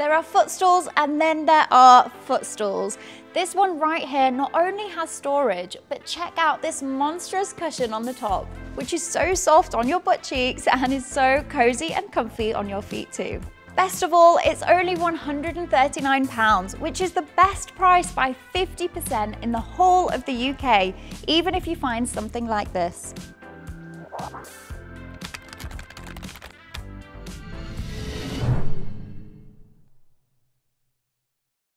There are footstools and then there are footstools. This one right here not only has storage, but check out this monstrous cushion on the top, which is so soft on your butt cheeks and is so cozy and comfy on your feet too. Best of all, it's only £139, which is the best price by 50% in the whole of the UK, even if you find something like this.